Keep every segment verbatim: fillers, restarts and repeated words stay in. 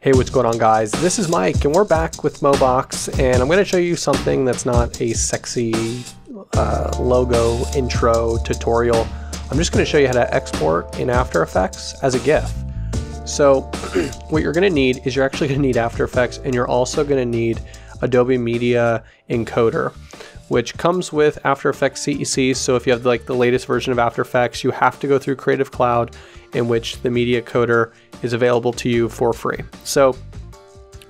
Hey, what's going on, guys? This is Mike and we're back with Mobox, and I'm going to show you something that's not a sexy uh, logo intro tutorial. I'm just going to show you how to export in After Effects as a GIF. So what you're going to need is you're actually going to need After Effects, and you're also going to need Adobe Media Encoder, which comes with After Effects C E C. So if you have like the latest version of After Effects, you have to go through Creative Cloud, in which the Media Encoder is available to you for free. So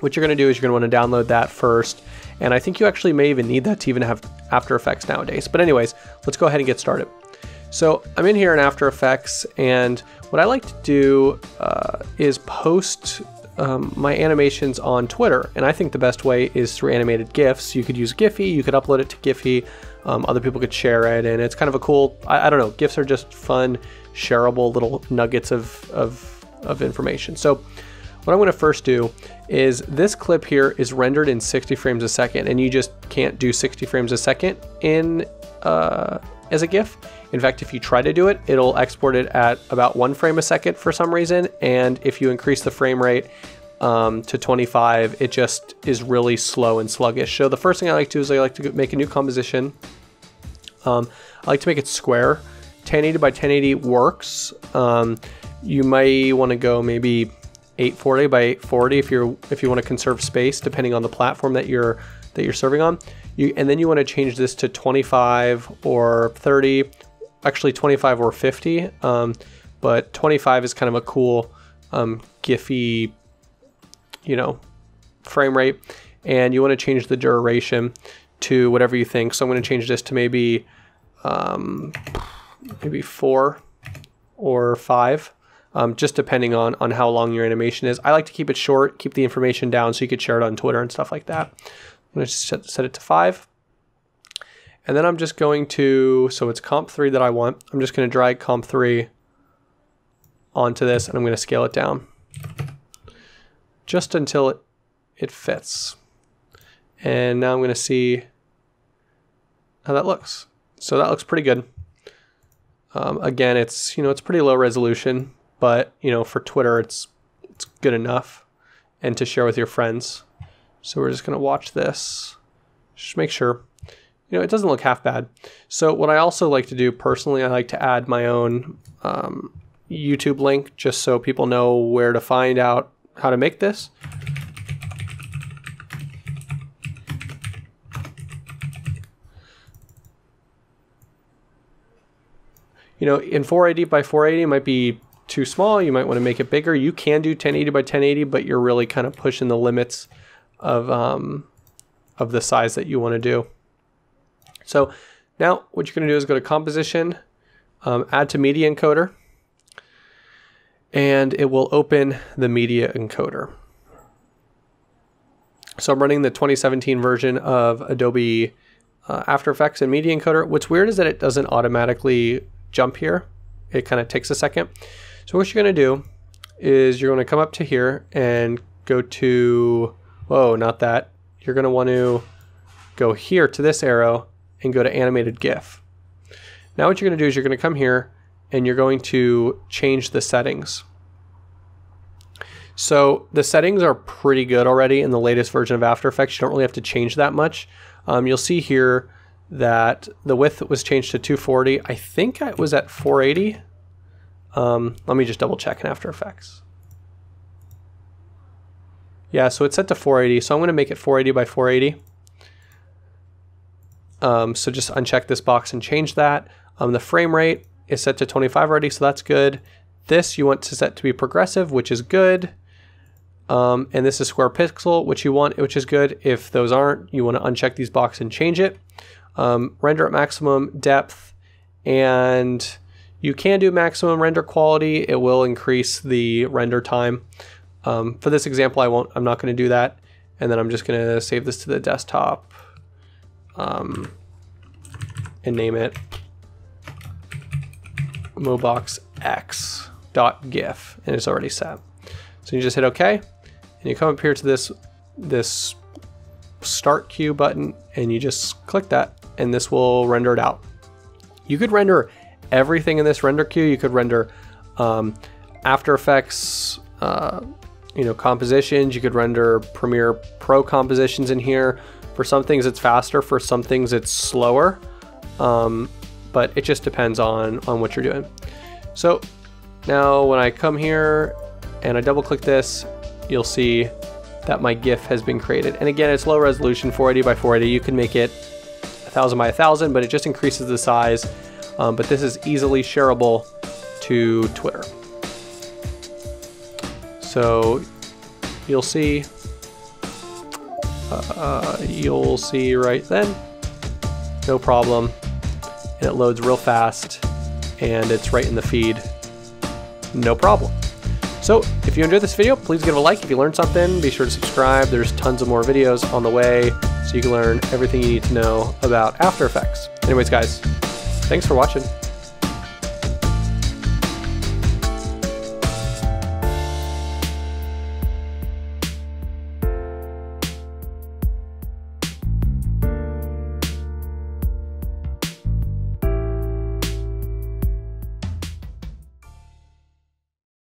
what you're going to do is you're going to want to download that first. And I think you actually may even need that to even have After Effects nowadays. But anyways, let's go ahead and get started. So I'm in here in After Effects, and what I like to do uh, is post Um, my animations on Twitter, and I think the best way is through animated GIFs. You could use Giphy, you could upload it to Giphy, um, other people could share it, and it's kind of a cool, I, I don't know, GIFs are just fun, shareable little nuggets of, of, of information. So what I'm gonna first do is this clip here is rendered in sixty frames a second, and you just can't do sixty frames a second in uh, as a GIF. In fact, if you try to do it, it'll export it at about one frame a second for some reason. And if you increase the frame rate um, to twenty-five, it just is really slow and sluggish. So the first thing I like to do is I like to make a new composition. Um, I like to make it square. ten eighty by ten eighty works. Um, you might want to go maybe eight forty by eight forty if you're if you want to conserve space, depending on the platform that you're that you're serving on. You and then you want to change this to twenty-five or thirty. Actually twenty-five or fifty, um, but twenty-five is kind of a cool um, Giphy, you know, frame rate. And you want to change the duration to whatever you think. So I'm going to change this to maybe um, maybe four or five, um, just depending on on how long your animation is. I like to keep it short, keep the information down, so you could share it on Twitter and stuff like that. I'm going to set, set it to five. And then I'm just going to, so it's comp three that I want. I'm just going to drag comp three onto this, and I'm going to scale it down just until it, it fits. And now I'm going to see how that looks. So that looks pretty good. Um, again, it's, you know, it's pretty low resolution, but you know, for Twitter, it's, it's good enough and to share with your friends. So we're just going to watch this, just make sure. You know, it doesn't look half bad. So what I also like to do personally, I like to add my own um, YouTube link just so people know where to find out how to make this. You know, in four eighty by four eighty might be too small. You might want to make it bigger. You can do ten eighty by ten eighty, but you're really kind of pushing the limits of, um, of the size that you want to do. So now what you're going to do is go to Composition, um, Add to Media Encoder, and it will open the Media Encoder. So I'm running the twenty seventeen version of Adobe uh, After Effects and Media Encoder. What's weird is that it doesn't automatically jump here. It kind of takes a second. So what you're going to do is you're going to come up to here and go to, whoa, not that. You're going to want to go here to this arrow and go to animated GIF. Now what you're gonna do is you're gonna come here and you're going to change the settings. So the settings are pretty good already in the latest version of After Effects. You don't really have to change that much. Um, you'll see here that the width was changed to two forty. I think it was at four eighty. Um, let me just double check in After Effects. Yeah, so it's set to four eighty. So I'm gonna make it four eighty by four eighty. Um, so just uncheck this box and change that. Um, the frame rate is set to twenty-five already, so that's good. This you want to set to be progressive, which is good. Um, and this is square pixel, which you want, which is good. If those aren't, you want to uncheck these boxes and change it. Um, render at maximum depth, and you can do maximum render quality. It will increase the render time. Um, for this example, I won't. I'm not going to do that. And then I'm just going to save this to the desktop. Um, and name it mobox x dot gif, and it's already set. So you just hit OK, and you come up here to this this start queue button, and you just click that, and this will render it out. You could render everything in this render queue. You could render um, After Effects, uh, you know, compositions. You could render Premiere Pro compositions in here. For some things it's faster, for some things it's slower. Um, but it just depends on, on what you're doing. So now when I come here and I double click this, you'll see that my GIF has been created. And again, it's low resolution, four eighty by four eighty. You can make it one thousand by one thousand, but it just increases the size. Um, but this is easily shareable to Twitter. So you'll see, uh, you'll see right then, no problem. And it loads real fast and it's right in the feed, no problem. So if you enjoyed this video, please give it a like. If you learned something, be sure to subscribe. There's tons of more videos on the way, so you can learn everything you need to know about After Effects. Anyways, guys, thanks for watching.